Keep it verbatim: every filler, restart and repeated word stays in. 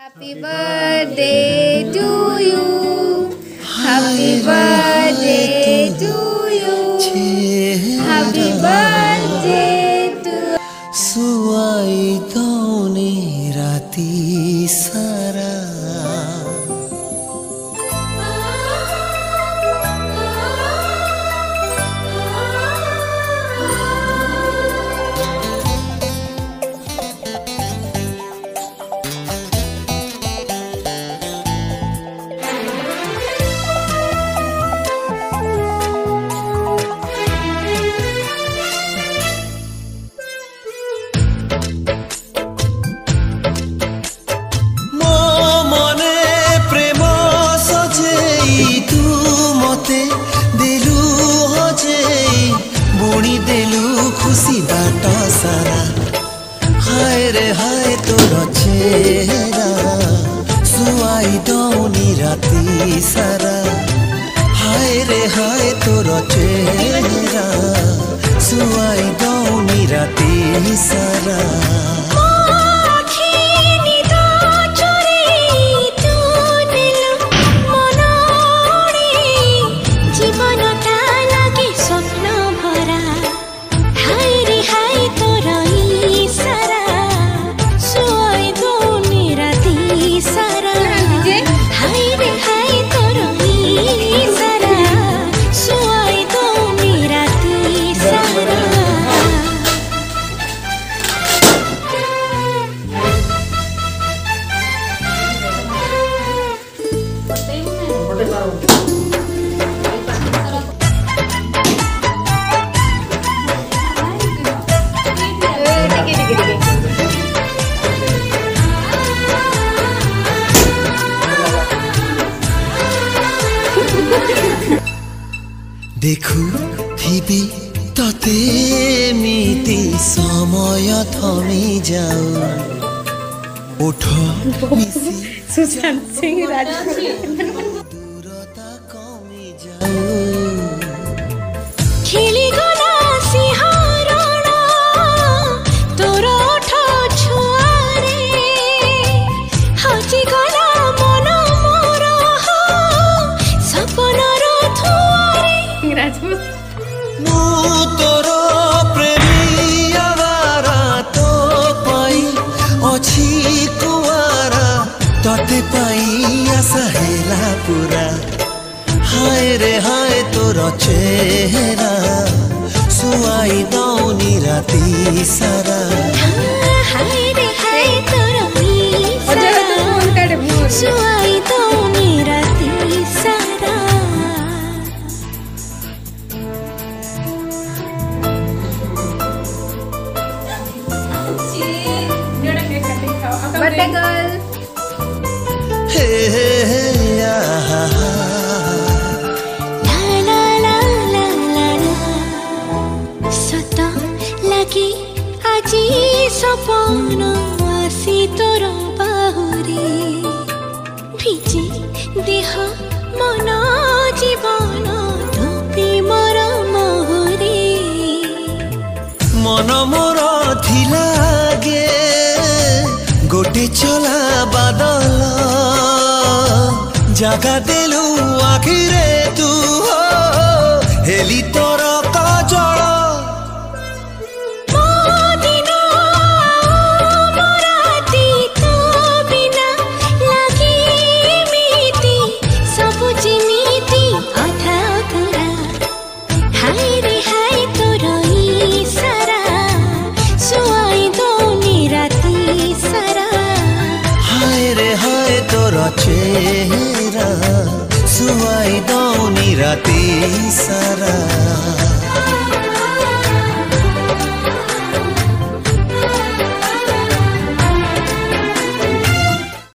Happy birthday to you, happy birthday to you, happy birthday to. सुआई तूने राती सारा, खुशी बाटा सारा। हाय रे हाय तोर चेहरा, सुआई दौनी राती सारा। हाय रे हाय तोर चेहरा, सुआई दौनी राती सारा। देखु थी तते मिति समय थमी जाओ उठ सुशांत सिंह राजपूत। हाय रे हाय तोर चेहरा, सुआई दौनी राती सारा। हाय रे हाय तोर चेहरा, सुआई दौनी राती सारा। बर्थडे गर्ल हे हे हे सपन आसी तोर बाहुरे, भिजी देह मन जीवन धोपी मोर मोहरे। मन मोर थिला गे गोटे चला बादल, जगा देलु आखिरे तू हो हेली तोर काजल। चेहरा सुआई दौनी राती सारा।